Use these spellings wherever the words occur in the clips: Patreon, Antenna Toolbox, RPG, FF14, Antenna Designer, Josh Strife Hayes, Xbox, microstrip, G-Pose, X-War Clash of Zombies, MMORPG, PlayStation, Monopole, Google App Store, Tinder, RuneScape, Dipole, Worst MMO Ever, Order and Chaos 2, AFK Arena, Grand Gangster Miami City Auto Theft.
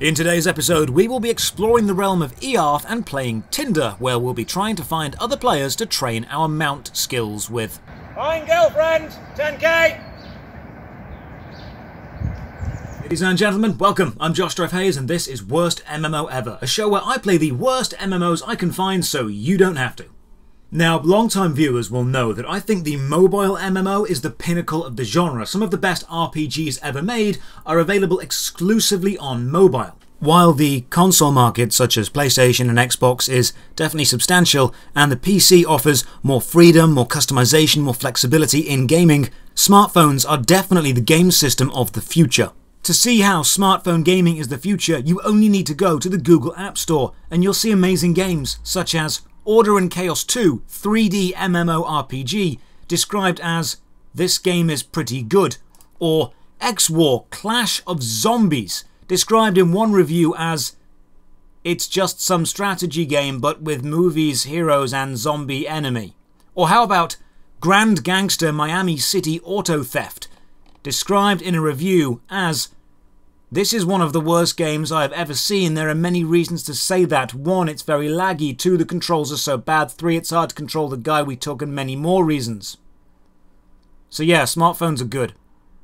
In today's episode, we will be exploring the realm of EARTH and playing Tinder, where we'll be trying to find other players to train our mount skills with. Fine girlfriend, 10k! Ladies and gentlemen, welcome. I'm Josh Strife Hayes and this is Worst MMO Ever, a show where I play the worst MMOs I can find so you don't have to. Now, long-time viewers will know that I think the mobile MMO is the pinnacle of the genre. Some of the best RPGs ever made are available exclusively on mobile. While the console market, such as PlayStation and Xbox, is definitely substantial, and the PC offers more freedom, more customization, more flexibility in gaming, smartphones are definitely the game system of the future. To see how smartphone gaming is the future, you only need to go to the Google App Store, and you'll see amazing games such as Order and Chaos 2, 3D MMORPG, described as "This game is pretty good," or X-War Clash of Zombies, described in one review as "It's just some strategy game but with movies, heroes and zombie enemy." Or how about Grand Gangster Miami City Auto Theft, described in a review as "This is one of the worst games I've ever seen. There are many reasons to say that. 1, it's very laggy. 2, the controls are so bad. 3, it's hard to control the guy we took," and many more reasons. So yeah, smartphones are good.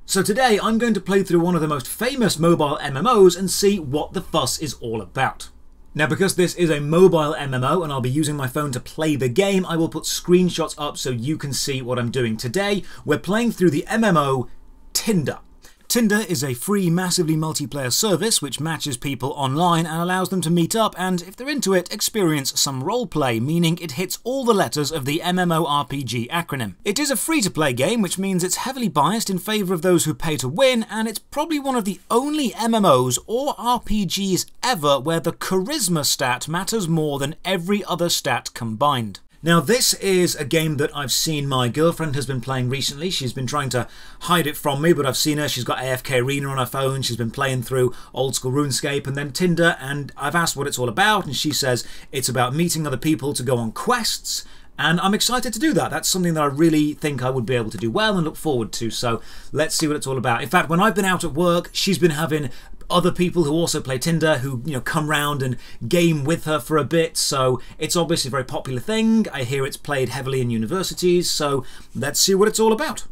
So today I'm going to play through one of the most famous mobile MMOs and see what the fuss is all about. Now, because this is a mobile MMO and I'll be using my phone to play the game, I will put screenshots up so you can see what I'm doing today. We're playing through the MMO Tinder. Tinder is a free, massively multiplayer service which matches people online and allows them to meet up and, if they're into it, experience some roleplay, meaning it hits all the letters of the MMORPG acronym. It is a free-to-play game, which means it's heavily biased in favour of those who pay to win, and it's probably one of the only MMOs or RPGs ever where the charisma stat matters more than every other stat combined. Now, this is a game that I've seen my girlfriend has been playing recently. She's been trying to hide it from me, but I've seen her. She's got AFK Arena on her phone. She's been playing through old school RuneScape and then Tinder, and I've asked what it's all about, and she says it's about meeting other people to go on quests, and I'm excited to do that. That's something that I really think I would be able to do well and look forward to, so let's see what it's all about. In fact, when I've been out at work, she's been having other people who also play Tinder who, you know, come round and game with her for a bit, so it's obviously a very popular thing. I hear it's played heavily in universities, so let's see what it's all about.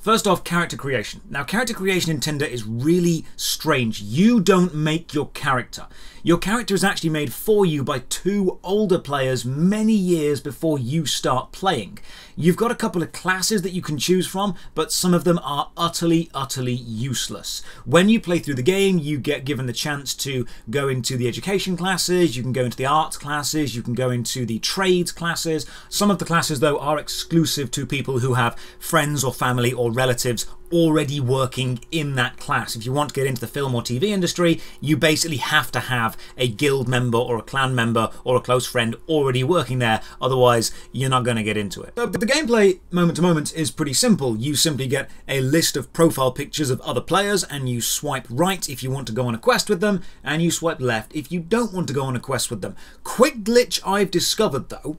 First off, character creation. Now, character creation in Tinder is really strange. You don't make your character. Your character is actually made for you by 2 older players many years before you start playing. You've got a couple of classes that you can choose from, but some of them are utterly, utterly useless. When you play through the game, you get given the chance to go into the education classes, you can go into the arts classes, you can go into the trades classes. Some of the classes, though, are exclusive to people who have friends or family or relatives already working in that class. If you want to get into the film or TV industry, you basically have to have a guild member or a clan member or a close friend already working there, otherwise you're not going to get into it. But the gameplay moment to moment is pretty simple. You simply get a list of profile pictures of other players and you swipe right if you want to go on a quest with them and you swipe left if you don't want to go on a quest with them. Quick glitch I've discovered though,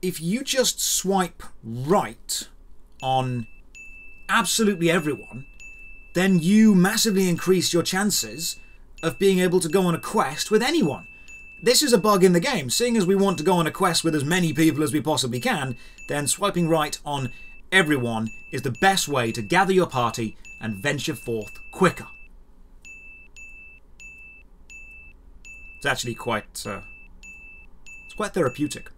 if you just swipe right on absolutely everyone, then you massively increase your chances of being able to go on a quest with anyone. This is a bug in the game. Seeing as we want to go on a quest with as many people as we possibly can, then swiping right on everyone is the best way to gather your party and venture forth quicker. It's actually quite, it's quite therapeutic.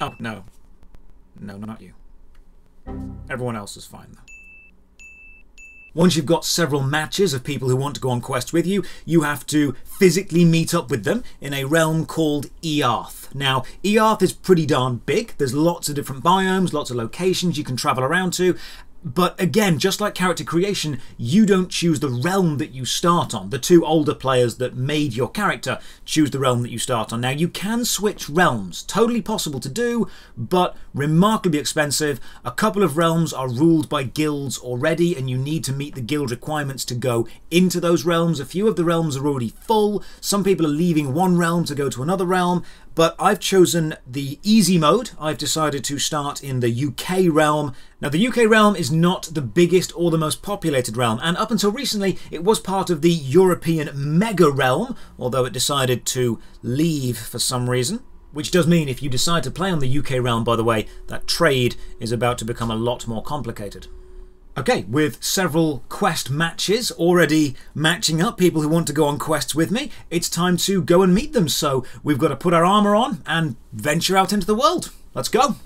Oh, no. No, not you. Everyone else is fine though. Once you've got several matches of people who want to go on quests with you, you have to physically meet up with them in a realm called EARTH. Now, EARTH is pretty darn big. There's lots of different biomes, lots of locations you can travel around to. But again, just like character creation, you don't choose the realm that you start on. The 2 older players that made your character choose the realm that you start on. Now, you can switch realms. Totally possible to do, but remarkably expensive. A couple of realms are ruled by guilds already, and you need to meet the guild requirements to go into those realms. A few of the realms are already full. Some people are leaving one realm to go to another realm. but I've chosen the easy mode. I've decided to start in the UK realm. Now, the UK realm is not the biggest or the most populated realm, and up until recently it was part of the European mega realm, although it decided to leave for some reason. Which does mean if you decide to play on the UK realm, by the way, that trade is about to become a lot more complicated. Okay, with several quest matches already matching up, people who want to go on quests with me, it's time to go and meet them. So we've got to put our armor on and venture out into the world. Let's go.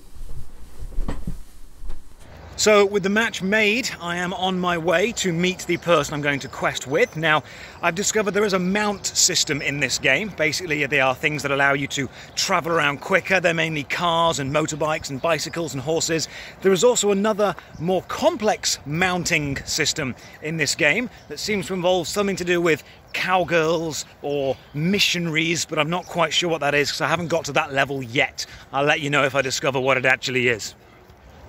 So with the match made, I am on my way to meet the person I'm going to quest with. Now, I've discovered there is a mount system in this game. Basically, they are things that allow you to travel around quicker. They're mainly cars and motorbikes and bicycles and horses. There is also another more complex mounting system in this game that seems to involve something to do with cowgirls or missionaries, but I'm not quite sure what that is because I haven't got to that level yet. I'll let you know if I discover what it actually is.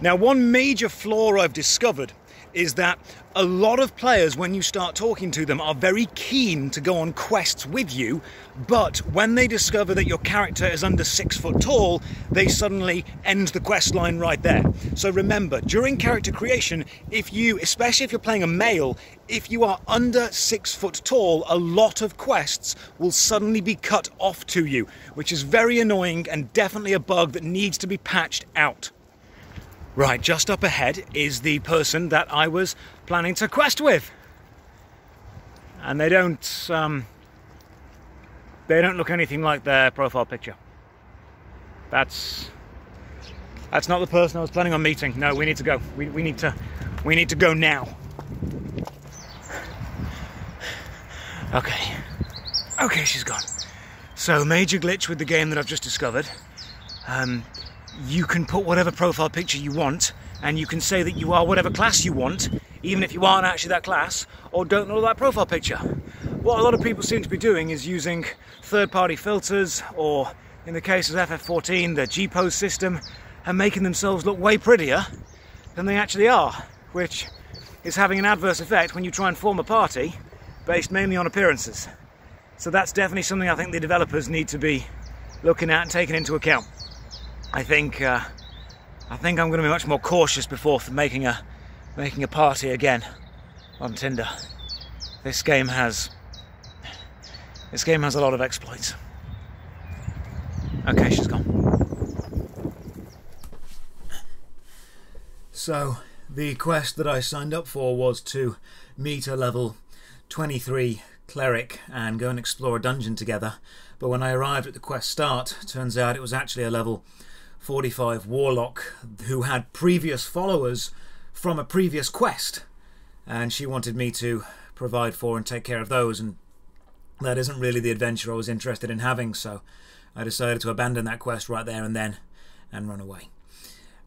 Now, one major flaw I've discovered is that a lot of players, when you start talking to them, are very keen to go on quests with you, but when they discover that your character is under 6 foot tall, they suddenly end the quest line right there. So remember, during character creation, if you, especially if you're playing a male, if you are under 6 foot tall, a lot of quests will suddenly be cut off to you, which is very annoying and definitely a bug that needs to be patched out. Right, just up ahead is the person that I was planning to quest with. And they don't look anything like their profile picture. That's not the person I was planning on meeting. No, we need to go. We need to go now. Okay. Okay, she's gone. So, major glitch with the game that I've just discovered. You can put whatever profile picture you want, and you can say that you are whatever class you want, even if you aren't actually that class, or don't know that profile picture. What a lot of people seem to be doing is using third-party filters, or in the case of FF14, the G-Pose system, and making themselves look way prettier than they actually are, which is having an adverse effect when you try and form a party based mainly on appearances. So that's definitely something I think the developers need to be looking at and taking into account. I think I'm going to be much more cautious before making a party again on Tinder. This game has a lot of exploits. Okay, she's gone. So the quest that I signed up for was to meet a level 23 cleric and go and explore a dungeon together. But when I arrived at the quest start, turns out it was actually a level 45 warlock who had previous followers from a previous quest, and she wanted me to provide for and take care of those, and that isn't really the adventure I was interested in having, so I decided to abandon that quest right there and then and run away.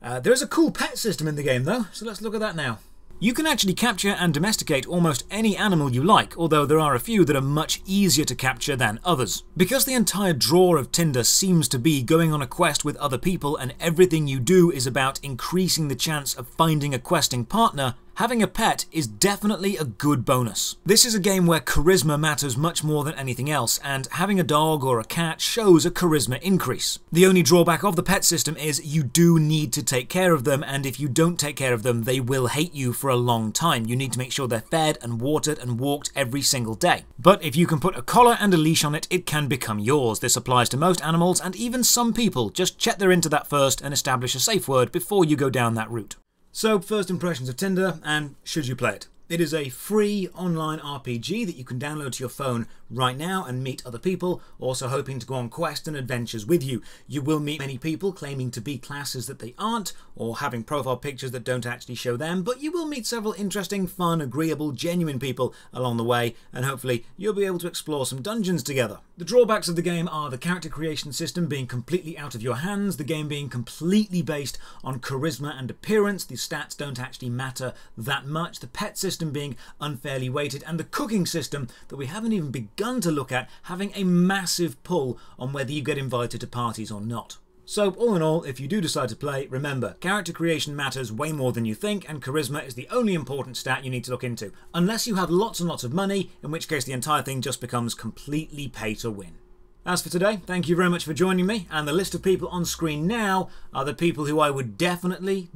There is a cool pet system in the game though, so let's look at that now. You can actually capture and domesticate almost any animal you like, although there are a few that are much easier to capture than others. Because the entire draw of Tinder seems to be going on a quest with other people and everything you do is about increasing the chance of finding a questing partner, having a pet is definitely a good bonus. This is a game where charisma matters much more than anything else, and having a dog or a cat shows a charisma increase. The only drawback of the pet system is you do need to take care of them, and if you don't take care of them, they will hate you for a long time. You need to make sure they're fed and watered and walked every single day. But if you can put a collar and a leash on it, it can become yours. This applies to most animals and even some people. Just check they're into that first and establish a safe word before you go down that route. So, first impressions of Tinder, and should you play it? It is a free online RPG that you can download to your phone right now and meet other people, also hoping to go on quests and adventures with you. You will meet many people claiming to be classes that they aren't, or having profile pictures that don't actually show them, but you will meet several interesting, fun, agreeable, genuine people along the way, and hopefully you'll be able to explore some dungeons together. The drawbacks of the game are the character creation system being completely out of your hands, the game being completely based on charisma and appearance, the stats don't actually matter that much, the pet system being unfairly weighted, and the cooking system that we haven't even begun to look at having a massive pull on whether you get invited to parties or not. So all in all, if you do decide to play, remember, character creation matters way more than you think, and charisma is the only important stat you need to look into, unless you have lots and lots of money, in which case the entire thing just becomes completely pay to win. As for today, thank you very much for joining me, and the list of people on screen now are the people who I would definitely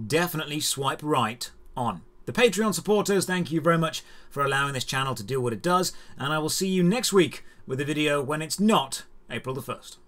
swipe right on. The Patreon supporters, thank you very much for allowing this channel to do what it does, and I will see you next week with a video when it's not April the 1st.